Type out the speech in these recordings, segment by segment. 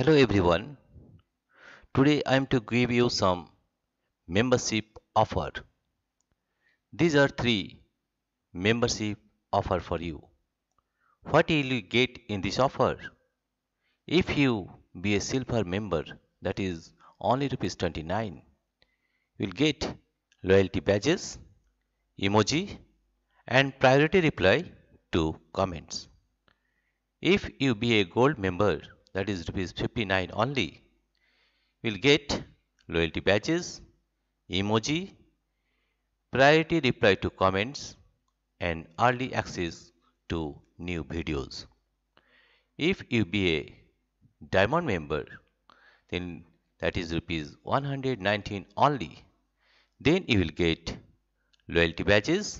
Hello everyone, today I am to give you some membership offer. These are 3 membership offer for you. What will you get in this offer? If you be a silver member, that is only ₹29, you will get loyalty badges, emoji and priority reply to comments. If you be a gold member, that is ₹59 only, will get loyalty badges, emoji, priority reply to comments and early access to new videos. If you be a diamond member, then that is ₹119 only, then you will get loyalty badges,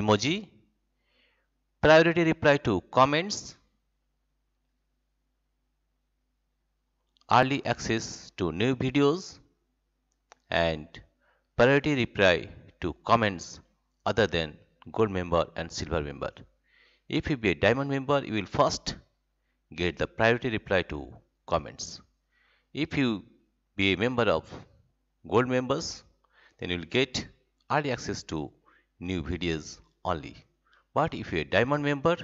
emoji, priority reply to comments, early access to new videos and priority reply to comments other than gold member and silver member. If you be a diamond member, you will first get the priority reply to comments. If you be a member of gold members, then you will get early access to new videos only. But if you are a diamond member,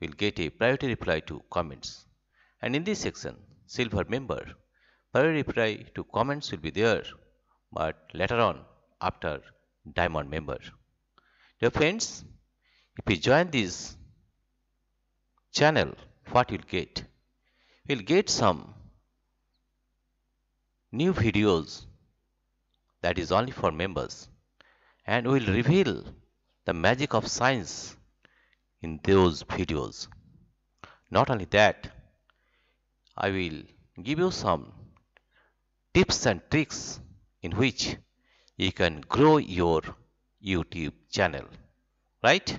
you will get a priority reply to comments. And in this section, silver member, priority reply to comments will be there, but later on after diamond member. Dear friends, if you join this channel, what you'll get? You'll get some new videos that is only for members, and we'll reveal the magic of science in those videos. Not only that, I will give you some tips and tricks in which you can grow your YouTube channel, right?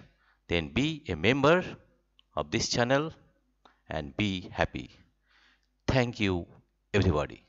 Then be a member of this channel and be happy. Thank you, everybody.